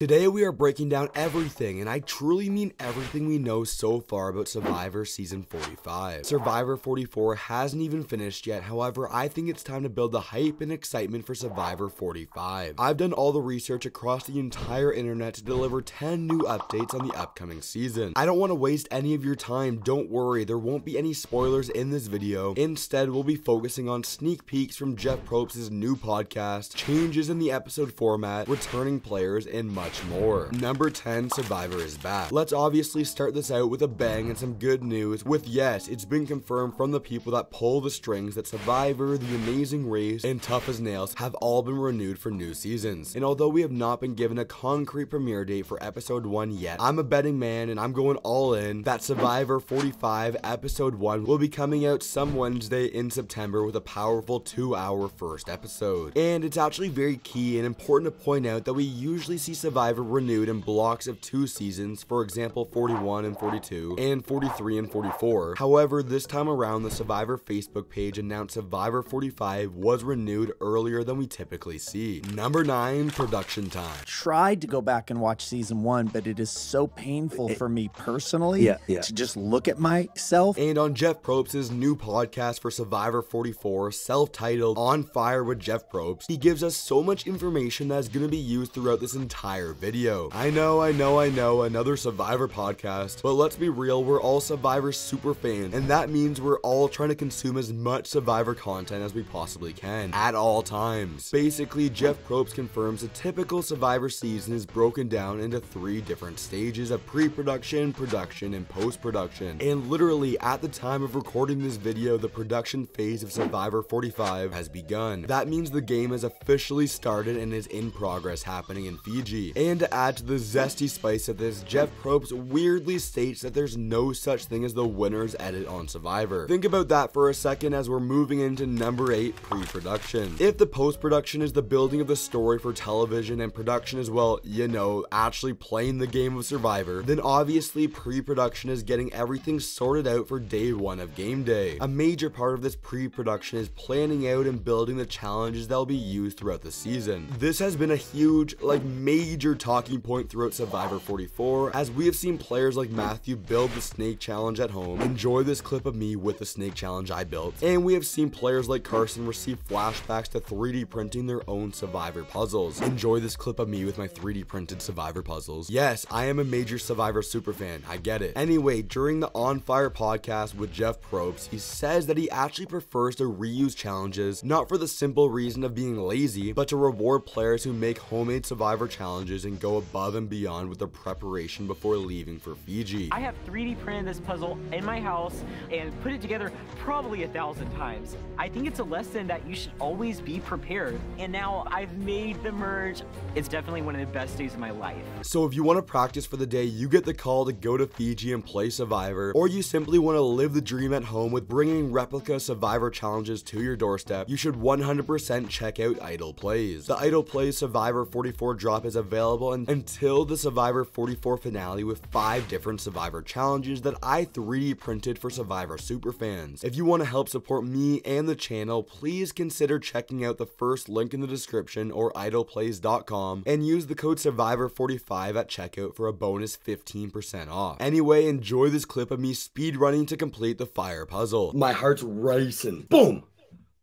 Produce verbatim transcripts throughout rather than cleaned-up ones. Today we are breaking down everything, and I truly mean everything we know so far about Survivor Season forty-five. Survivor forty-four hasn't even finished yet, however, I think it's time to build the hype and excitement for Survivor forty-five. I've done all the research across the entire internet to deliver ten new updates on the upcoming season. I don't want to waste any of your time, don't worry, there won't be any spoilers in this video. Instead, we'll be focusing on sneak peeks from Jeff Probst's new podcast, changes in the episode format, returning players, and much more. Number ten, Survivor is back. Let's obviously start this out with a bang and some good news with, yes, it's been confirmed from the people that pull the strings that Survivor, The Amazing Race, and Tough as Nails have all been renewed for new seasons. And although we have not been given a concrete premiere date for episode one yet, I'm a betting man and I'm going all in that Survivor forty-five episode one will be coming out some Wednesday in September with a powerful two hour first episode. And it's actually very key and important to point out that we usually see Survivor Survivor renewed in blocks of two seasons, for example forty-one and forty-two, and forty-three and forty-four. However, this time around, the Survivor Facebook page announced Survivor forty-five was renewed earlier than we typically see. Number nine, production time. Tried to go back and watch season one, but it is so painful for me personally yeah, yeah. to just look at myself. And on Jeff Probst's new podcast for Survivor forty-four, self-titled On Fire with Jeff Probst, he gives us so much information that is going to be used throughout this entire video. I know, I know, I know, another Survivor podcast, but let's be real, we're all Survivor super fans, and that means we're all trying to consume as much Survivor content as we possibly can, at all times. Basically, Jeff Probst confirms a typical Survivor season is broken down into three different stages of pre-production, production, and post-production, and literally, at the time of recording this video, the production phase of Survivor forty-five has begun. That means the game has officially started and is in progress, happening in Fiji. And to add to the zesty spice of this, Jeff Probst weirdly states that there's no such thing as the winner's edit on Survivor. Think about that for a second as we're moving into number eight, pre-production. If the post-production is the building of the story for television and production is, well, you know, actually playing the game of Survivor, then obviously pre-production is getting everything sorted out for day one of game day. A major part of this pre-production is planning out and building the challenges that'll be used throughout the season. This has been a huge, like, major talking point throughout Survivor forty-four, as we have seen players like Matthew build the snake challenge at home. Enjoy this clip of me with the snake challenge I built. And we have seen players like Carson receive flashbacks to three D printing their own Survivor puzzles. Enjoy this clip of me with my three D printed Survivor puzzles. Yes, I am a major Survivor superfan, I get it. Anyway, during the On Fire podcast with Jeff Probst, he says that he actually prefers to reuse challenges, not for the simple reason of being lazy, but to reward players who make homemade Survivor challenges and go above and beyond with their preparation before leaving for Fiji. I have three D printed this puzzle in my house and put it together probably a thousand times. I think it's a lesson that you should always be prepared. And now I've made the merge. It's definitely one of the best days of my life. So if you want to practice for the day you get the call to go to Fiji and play Survivor, or you simply want to live the dream at home with bringing replica Survivor challenges to your doorstep, you should one hundred percent check out Idol Plays. The Idol Plays Survivor forty-four drop is available until the Survivor forty-four finale with five different Survivor challenges that I three D printed for Survivor superfans. If you want to help support me and the channel, please consider checking out the first link in the description or idol plays dot com and use the code Survivor forty-five at checkout for a bonus fifteen percent off. Anyway, enjoy this clip of me speedrunning to complete the fire puzzle. My heart's racing. Boom!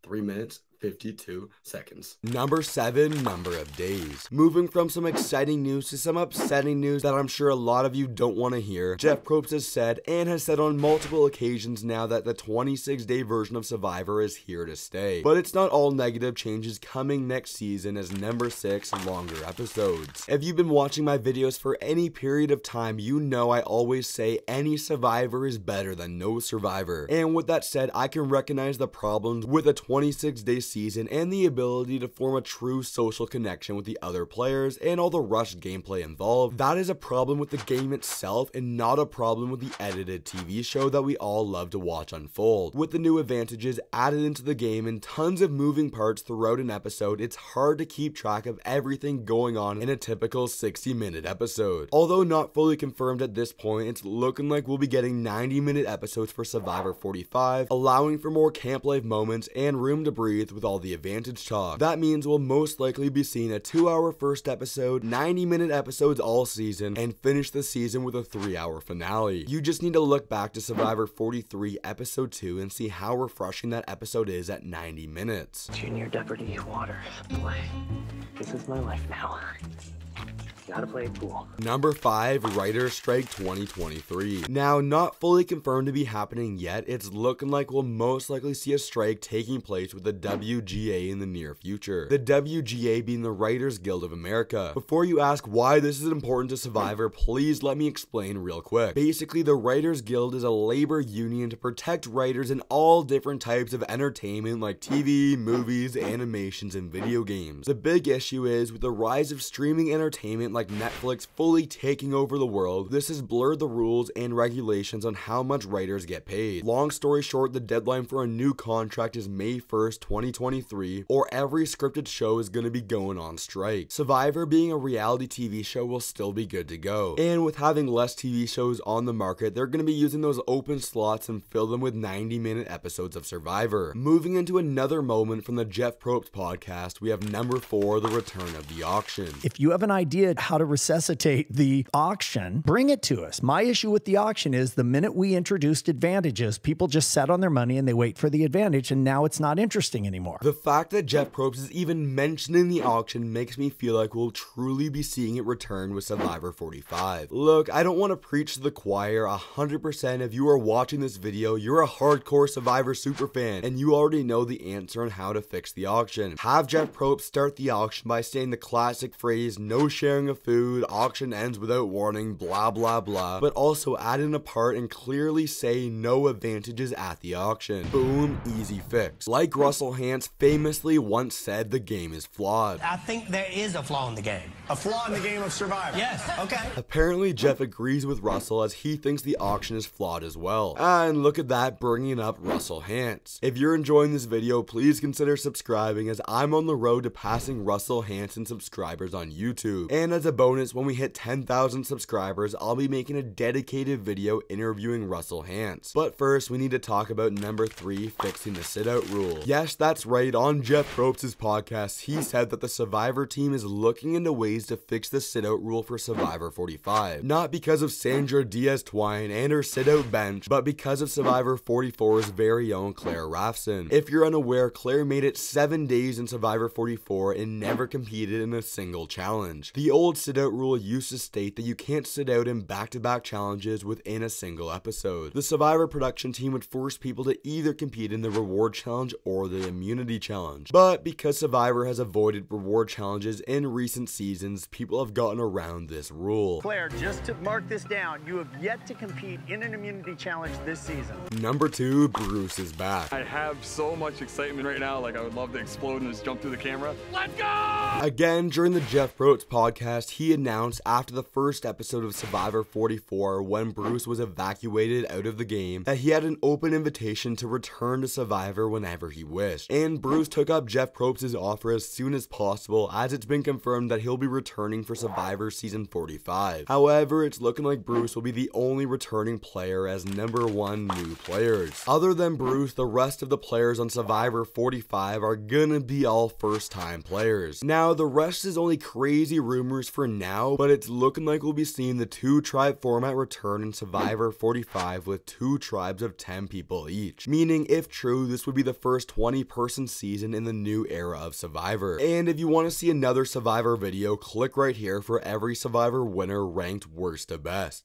three minutes fifty-two seconds. Number seven, number of days. Moving from some exciting news to some upsetting news that I'm sure a lot of you don't want to hear, Jeff Probst has said and has said on multiple occasions now that the twenty-six day version of Survivor is here to stay. But it's not all negative changes coming next season, as number six, longer episodes. If you've been watching my videos for any period of time, you know I always say any Survivor is better than no Survivor. And with that said, I can recognize the problems with a twenty-six day season and the ability to form a true social connection with the other players and all the rushed gameplay involved. That is a problem with the game itself and not a problem with the edited T V show that we all love to watch unfold. With the new advantages added into the game and tons of moving parts throughout an episode, it's hard to keep track of everything going on in a typical sixty minute episode. Although not fully confirmed at this point, it's looking like we'll be getting ninety minute episodes for Survivor forty-five, allowing for more camp life moments and room to breathe with all the advantage talk. That means we'll most likely be seeing a two hour first episode, ninety minute episodes all season, and finish the season with a three hour finale. You just need to look back to Survivor forty-three episode two and see how refreshing that episode is at ninety minutes. Junior deputy, water, play. This is my life now. Gotta play pool. Number five, Writers Strike twenty twenty-three. Now, not fully confirmed to be happening yet, it's looking like we'll most likely see a strike taking place with the W G A in the near future. The W G A being the Writers Guild of America. Before you ask why this is important to Survivor, please let me explain real quick. Basically, the Writers Guild is a labor union to protect writers in all different types of entertainment like T V, movies, animations, and video games. The big issue is, with the rise of streaming entertainment like Netflix fully taking over the world, this has blurred the rules and regulations on how much writers get paid. Long story short, the deadline for a new contract is May first, twenty twenty-three, or every scripted show is going to be going on strike. Survivor, being a reality T V show, will still be good to go. And with having less T V shows on the market, they're going to be using those open slots and fill them with ninety minute episodes of Survivor. Moving into another moment from the Jeff Probst podcast, we have number four, the return of the auction. If you have an idea how to resuscitate the auction, bring it to us. My issue with the auction is the minute we introduced advantages, people just sat on their money and they wait for the advantage, and now it's not interesting anymore. The fact that Jeff Probst is even mentioning the auction makes me feel like we'll truly be seeing it return with Survivor forty-five. Look, I don't want to preach to the choir. One hundred percent if you are watching this video, you're a hardcore Survivor superfan, and you already know the answer on how to fix the auction. Have Jeff Probst start the auction by saying the classic phrase, "No sharing of food, auction ends without warning, blah blah blah," but also add in a part and clearly say no advantages at the auction. Boom, easy fix. Like Russell Hantz famously once said, the game is flawed. I think there is a flaw in the game. A flaw in the game of Survivor? Yes. Okay. Apparently Jeff agrees with Russell, as he thinks the auction is flawed as well. And look at that, bringing up Russell Hantz. If you're enjoying this video, please consider subscribing, as I'm on the road to passing Russell Hantz in subscribers on YouTube. And as a bonus, when we hit ten thousand subscribers, I'll be making a dedicated video interviewing Russell Hantz. But first, we need to talk about number three, fixing the sit-out rule. Yes, that's right, on Jeff Probst's podcast, he said that the Survivor team is looking into ways to fix the sit-out rule for Survivor forty-five. Not because of Sandra Diaz-Twine and her sit-out bench, but because of Survivor forty-four's very own Claire Rafson. If you're unaware, Claire made it seven days in Survivor forty-four and never competed in a single challenge. The old The old sit-out rule used to state that you can't sit out in back-to-back challenges within a single episode. The Survivor production team would force people to either compete in the reward challenge or the immunity challenge. But because Survivor has avoided reward challenges in recent seasons, people have gotten around this rule. Claire, just to mark this down, you have yet to compete in an immunity challenge this season. Number two, Bruce is back. I have so much excitement right now, like I would love to explode and just jump through the camera. Let's go! Again, during the Jeff Probst podcast, he announced after the first episode of Survivor forty-four, when Bruce was evacuated out of the game, that he had an open invitation to return to Survivor whenever he wished. And Bruce took up Jeff Probst's offer as soon as possible, as it's been confirmed that he'll be returning for Survivor Season forty-five. However, it's looking like Bruce will be the only returning player, as number one, new players. Other than Bruce, the rest of the players on Survivor forty-five are gonna be all first-time players. Now, the rest is only crazy rumors for now, but it's looking like we'll be seeing the two tribe format return in Survivor forty-five with two tribes of ten people each, meaning if true, this would be the first twenty person season in the new era of Survivor. And if you want to see another Survivor video, click right here for every Survivor winner ranked worst to best.